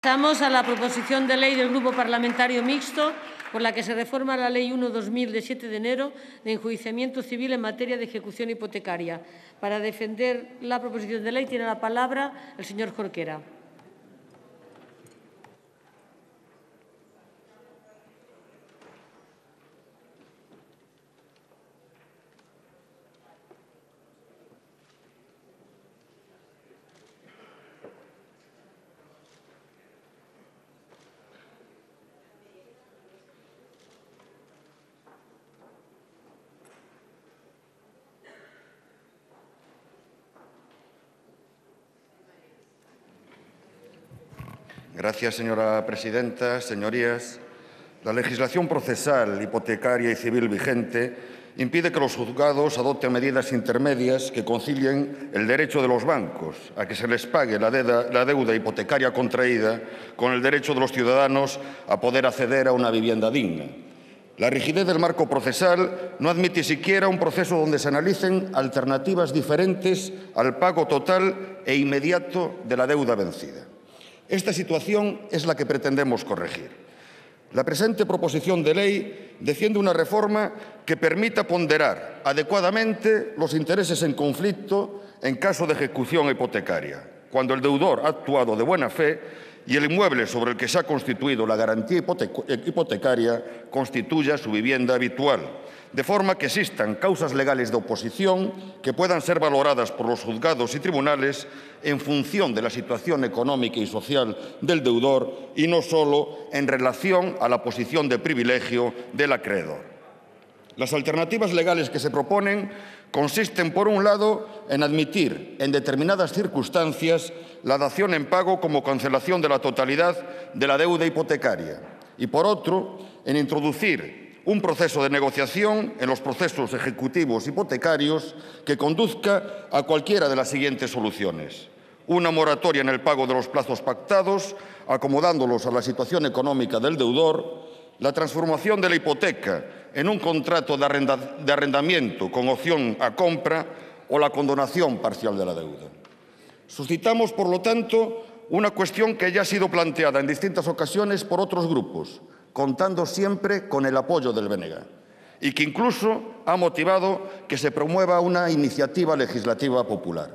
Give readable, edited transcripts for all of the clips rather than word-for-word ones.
Pasamos a la proposición de ley del Grupo Parlamentario Mixto por la que se reforma la Ley 1/2000 de 7 de enero de enjuiciamiento civil en materia de ejecución hipotecaria. Para defender la proposición de ley tiene la palabra el señor Jorquera. Gracias, señora presidenta. Señorías, la legislación procesal, hipotecaria y civil vigente impide que los juzgados adopten medidas intermedias que concilien el derecho de los bancos a que se les pague la deuda hipotecaria contraída con el derecho de los ciudadanos a poder acceder a una vivienda digna. La rigidez del marco procesal no admite siquiera un proceso donde se analicen alternativas diferentes al pago total e inmediato de la deuda vencida. Esta situación es la que pretendemos corregir. La presente proposición de ley defiende una reforma que permita ponderar adecuadamente los intereses en conflicto en caso de ejecución hipotecaria, cuando el deudor ha actuado de buena fe y el inmueble sobre el que se ha constituido la garantía hipotecaria constituya su vivienda habitual, de forma que existan causas legales de oposición que puedan ser valoradas por los juzgados y tribunales en función de la situación económica y social del deudor y no solo en relación a la posición de privilegio del acreedor. Las alternativas legales que se proponen consisten, por un lado, en admitir, en determinadas circunstancias, la dación en pago como cancelación de la totalidad de la deuda hipotecaria y, por otro, en introducir un proceso de negociación en los procesos ejecutivos hipotecarios que conduzca a cualquiera de las siguientes soluciones: una moratoria en el pago de los plazos pactados, acomodándolos a la situación económica del deudor; la transformación de la hipoteca en un contrato de arrendamiento con opción a compra o la condonación parcial de la deuda. Suscitamos, por lo tanto, una cuestión que ya ha sido planteada en distintas ocasiones por otros grupos, contando siempre con el apoyo del BNG, y que incluso ha motivado que se promueva una iniciativa legislativa popular.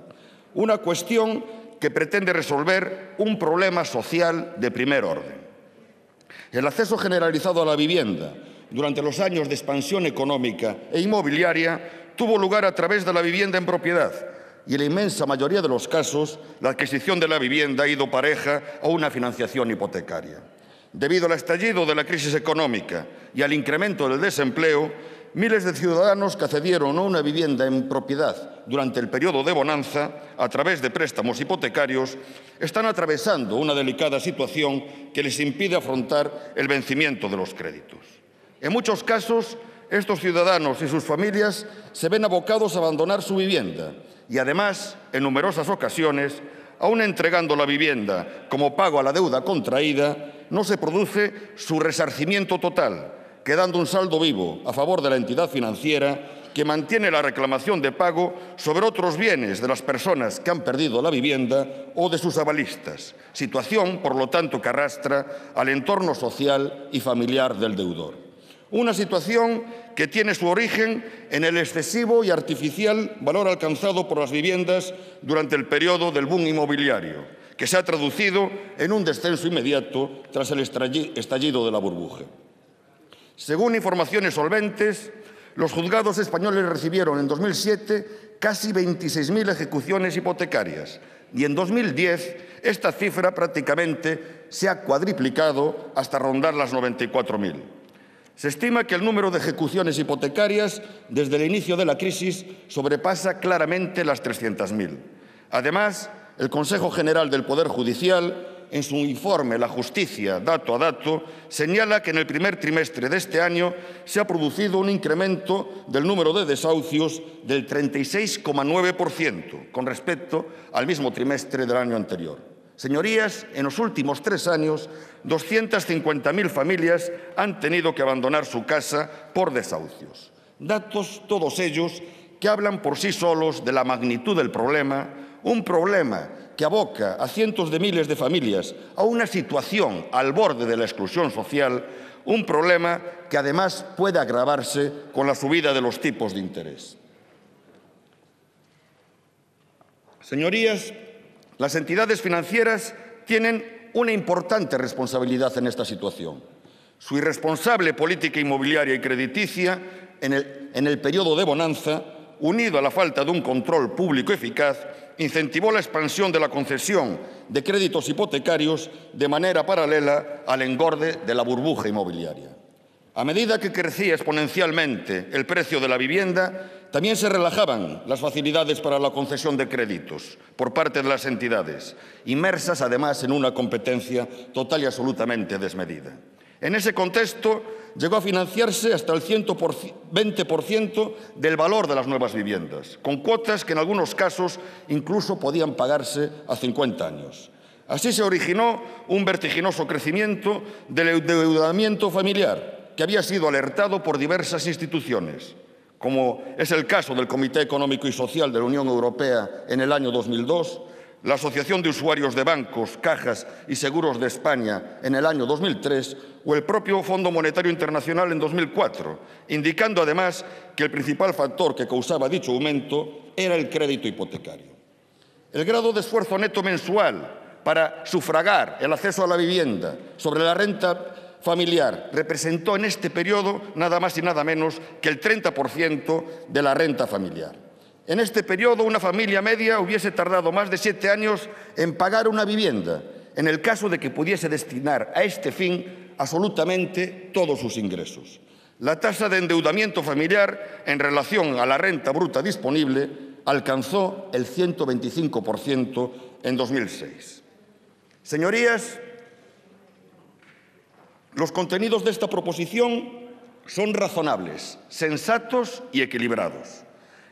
Una cuestión que pretende resolver un problema social de primer orden. El acceso generalizado a la vivienda durante los años de expansión económica e inmobiliaria tuvo lugar a través de la vivienda en propiedad y, en la inmensa mayoría de los casos, la adquisición de la vivienda ha ido pareja a una financiación hipotecaria. Debido al estallido de la crisis económica y al incremento del desempleo, miles de ciudadanos que accedieron a una vivienda en propiedad durante el periodo de bonanza, a través de préstamos hipotecarios, están atravesando una delicada situación que les impide afrontar el vencimiento de los créditos. En muchos casos, estos ciudadanos y sus familias se ven abocados a abandonar su vivienda y, además, en numerosas ocasiones, aún entregando la vivienda como pago a la deuda contraída, no se produce su resarcimiento total, quedando un saldo vivo a favor de la entidad financiera que mantiene la reclamación de pago sobre otros bienes de las personas que han perdido la vivienda o de sus avalistas, situación, por lo tanto, que arrastra al entorno social y familiar del deudor. Una situación que tiene su origen en el excesivo y artificial valor alcanzado por las viviendas durante el periodo del boom inmobiliario, que se ha traducido en un descenso inmediato tras el estallido de la burbuja. Según informaciones solventes, los juzgados españoles recibieron en 2007 casi 26.000 ejecuciones hipotecarias y en 2010 esta cifra prácticamente se ha cuadriplicado hasta rondar las 94.000. Se estima que el número de ejecuciones hipotecarias desde el inicio de la crisis sobrepasa claramente las 300.000. Además, el Consejo General del Poder Judicial, en su informe La Justicia, dato a dato, señala que en el primer trimestre de este año se ha producido un incremento del número de desahucios del 36,9% con respecto al mismo trimestre del año anterior. Señorías, en los últimos 3 años, 250.000 familias han tenido que abandonar su casa por desahucios. Datos, todos ellos, que hablan por sí solos de la magnitud del problema, un problema que aboca a cientos de miles de familias a una situación al borde de la exclusión social, un problema que además puede agravarse con la subida de los tipos de interés. Señorías, las entidades financieras tienen una importante responsabilidad en esta situación. Su irresponsable política inmobiliaria y crediticia en el periodo de bonanza, unido a la falta de un control público eficaz, incentivó la expansión de la concesión de créditos hipotecarios de manera paralela al engorde de la burbuja inmobiliaria. A medida que crecía exponencialmente el precio de la vivienda, también se relajaban las facilidades para la concesión de créditos por parte de las entidades, inmersas además en una competencia total y absolutamente desmedida. En ese contexto, llegó a financiarse hasta el 120% del valor de las nuevas viviendas, con cuotas que en algunos casos incluso podían pagarse a 50 años. Así se originó un vertiginoso crecimiento del endeudamiento familiar, que había sido alertado por diversas instituciones, como es el caso del Comité Económico y Social de la Unión Europea en el año 2002, la Asociación de Usuarios de Bancos, Cajas y Seguros de España en el año 2003 o el propio Fondo Monetario Internacional en 2004, indicando además que el principal factor que causaba dicho aumento era el crédito hipotecario. El grado de esfuerzo neto mensual para sufragar el acceso a la vivienda sobre la renta familiar representó en este periodo nada más y nada menos que el 30% de la renta familiar. En este periodo, una familia media hubiese tardado más de 7 años en pagar una vivienda, en el caso de que pudiese destinar a este fin absolutamente todos sus ingresos. La tasa de endeudamiento familiar en relación a la renta bruta disponible alcanzó el 125% en 2006. Señorías, los contenidos de esta proposición son razonables, sensatos y equilibrados.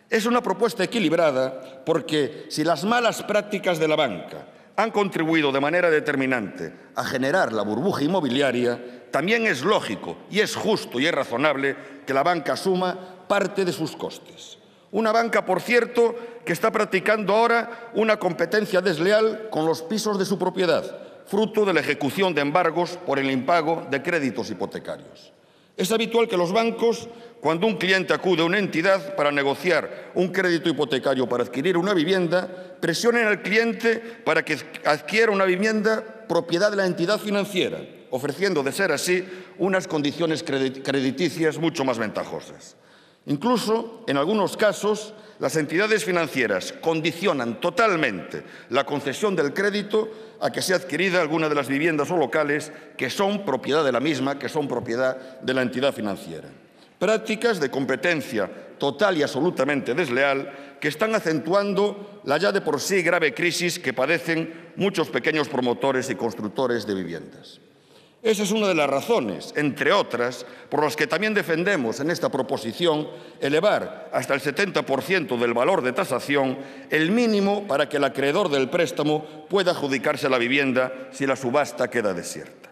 Es una propuesta equilibrada porque si las malas prácticas de la banca han contribuido de manera determinante a generar la burbuja inmobiliaria, también es lógico y es justo y es razonable que la banca asuma parte de sus costes. Una banca, por cierto, que está practicando ahora una competencia desleal con los pisos de su propiedad, fruto de la ejecución de embargos por el impago de créditos hipotecarios. Es habitual que los bancos, cuando un cliente acude a una entidad para negociar un crédito hipotecario para adquirir una vivienda, presionen al cliente para que adquiera una vivienda propiedad de la entidad financiera, ofreciendo, de ser así, unas condiciones crediticias mucho más ventajosas. Incluso, en algunos casos, las entidades financieras condicionan totalmente la concesión del crédito a que sea adquirida alguna de las viviendas o locales que son propiedad de la misma, que son propiedad de la entidad financiera. Prácticas de competencia total y absolutamente desleal que están acentuando la ya de por sí grave crisis que padecen muchos pequeños promotores y constructores de viviendas. Esa es una de las razones, entre otras, por las que también defendemos en esta proposición elevar hasta el 70% del valor de tasación el mínimo para que el acreedor del préstamo pueda adjudicarse la vivienda si la subasta queda desierta.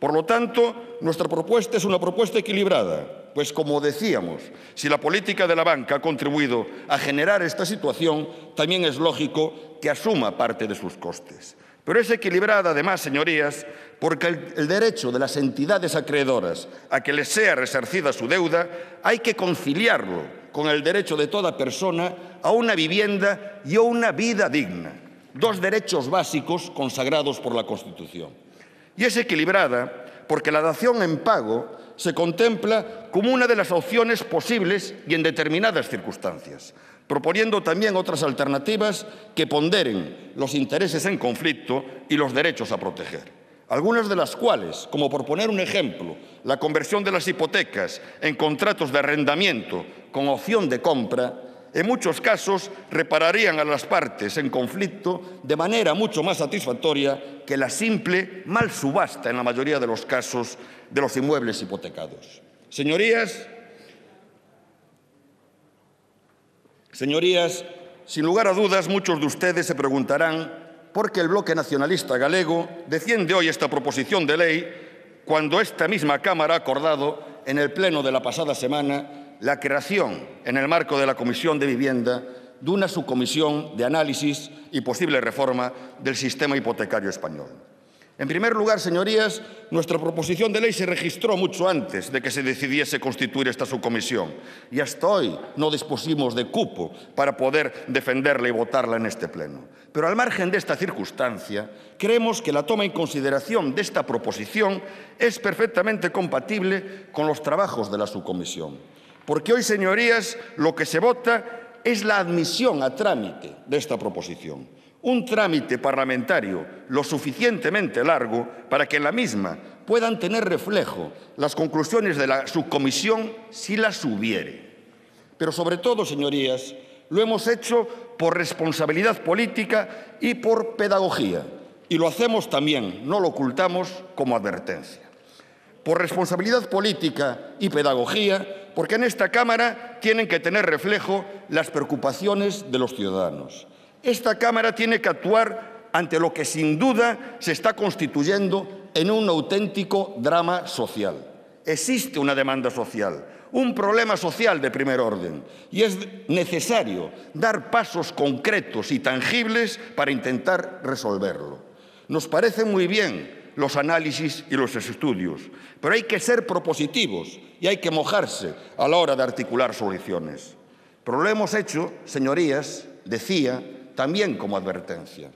Por lo tanto, nuestra propuesta es una propuesta equilibrada, pues como decíamos, si la política de la banca ha contribuido a generar esta situación, también es lógico que asuma parte de sus costes. Pero es equilibrada además, señorías, porque el derecho de las entidades acreedoras a que les sea resarcida su deuda hay que conciliarlo con el derecho de toda persona a una vivienda y a una vida digna, dos derechos básicos consagrados por la Constitución. Y es equilibrada porque la dación en pago se contempla como una de las opciones posibles y en determinadas circunstancias, proponiendo también otras alternativas que ponderen los intereses en conflicto y los derechos a proteger. Algunas de las cuales, como por poner un ejemplo, la conversión de las hipotecas en contratos de arrendamiento con opción de compra, en muchos casos repararían a las partes en conflicto de manera mucho más satisfactoria que la simple mal subasta en la mayoría de los casos de los inmuebles hipotecados. Señorías, sin lugar a dudas, muchos de ustedes se preguntarán por qué el Bloque Nacionalista Galego defiende hoy esta proposición de ley cuando esta misma Cámara ha acordado en el pleno de la pasada semana la creación, en el marco de la Comisión de Vivienda, de una subcomisión de análisis y posible reforma del sistema hipotecario español. En primer lugar, señorías, nuestra proposición de ley se registró mucho antes de que se decidiese constituir esta subcomisión y hasta hoy no dispusimos de cupo para poder defenderla y votarla en este pleno. Pero al margen de esta circunstancia, creemos que la toma en consideración de esta proposición es perfectamente compatible con los trabajos de la subcomisión. Porque hoy, señorías, lo que se vota es la admisión a trámite de esta proposición. Un trámite parlamentario lo suficientemente largo para que en la misma puedan tener reflejo las conclusiones de la subcomisión si las hubiere. Pero sobre todo, señorías, lo hemos hecho por responsabilidad política y por pedagogía. Y lo hacemos también, no lo ocultamos, como advertencia. Por responsabilidad política y pedagogía, porque en esta Cámara tienen que tener reflejo las preocupaciones de los ciudadanos. Esta Cámara tiene que actuar ante lo que sin duda se está constituyendo en un auténtico drama social. Existe una demanda social, un problema social de primer orden, y es necesario dar pasos concretos y tangibles para intentar resolverlo. Nos parecen muy bien los análisis y los estudios, pero hay que ser propositivos y hay que mojarse a la hora de articular soluciones. Pero lo hemos hecho, señorías, decía, también como advertencia,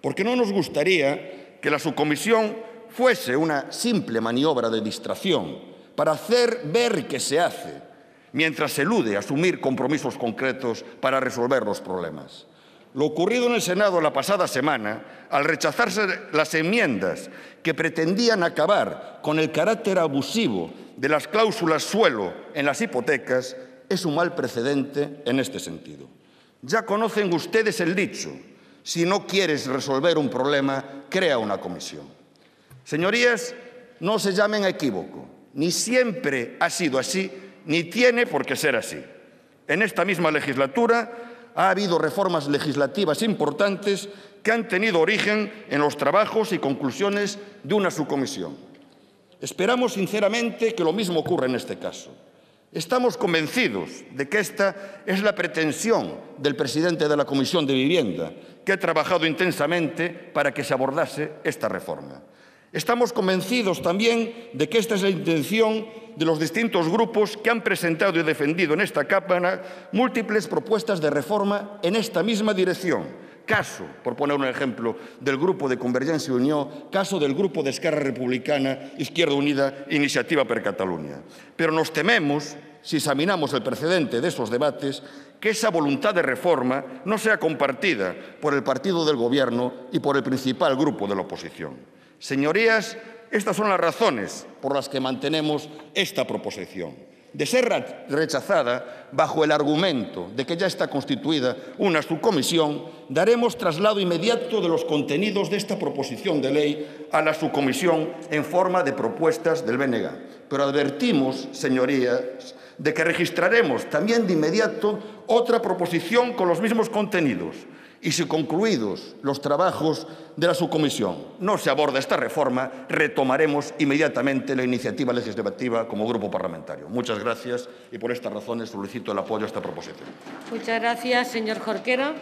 porque no nos gustaría que la subcomisión fuese una simple maniobra de distracción para hacer ver que se hace, mientras se elude asumir compromisos concretos para resolver los problemas. Lo ocurrido en el Senado la pasada semana, al rechazarse las enmiendas que pretendían acabar con el carácter abusivo de las cláusulas suelo en las hipotecas, es un mal precedente en este sentido. Ya conocen ustedes el dicho: si no quieres resolver un problema, crea una comisión. Señorías, no se llamen a equívoco. Ni siempre ha sido así, ni tiene por qué ser así. En esta misma legislatura ha habido reformas legislativas importantes que han tenido origen en los trabajos y conclusiones de una subcomisión. Esperamos sinceramente que lo mismo ocurra en este caso. Estamos convencidos de que esta es la pretensión del presidente de la Comisión de Vivienda, que ha trabajado intensamente para que se abordase esta reforma. Estamos convencidos también de que esta es la intención de los distintos grupos que han presentado y defendido en esta Cámara múltiples propuestas de reforma en esta misma dirección. Caso, por poner un ejemplo, del grupo de Convergencia y Unión, caso del grupo de Esquerra Republicana, Izquierda Unida, Iniciativa per Catalunya. Pero nos tememos, si examinamos el precedente de esos debates, que esa voluntad de reforma no sea compartida por el partido del Gobierno y por el principal grupo de la oposición. Señorías, estas son las razones por las que mantenemos esta proposición. De ser rechazada bajo el argumento de que ya está constituida una subcomisión, daremos traslado inmediato de los contenidos de esta proposición de ley a la subcomisión en forma de propuestas del BNG. Pero advertimos, señorías, de que registraremos también de inmediato otra proposición con los mismos contenidos. Y si concluidos los trabajos de la subcomisión no se aborda esta reforma, retomaremos inmediatamente la iniciativa legislativa como grupo parlamentario. Muchas gracias y por estas razones solicito el apoyo a esta proposición. Muchas gracias, señor Jorquera.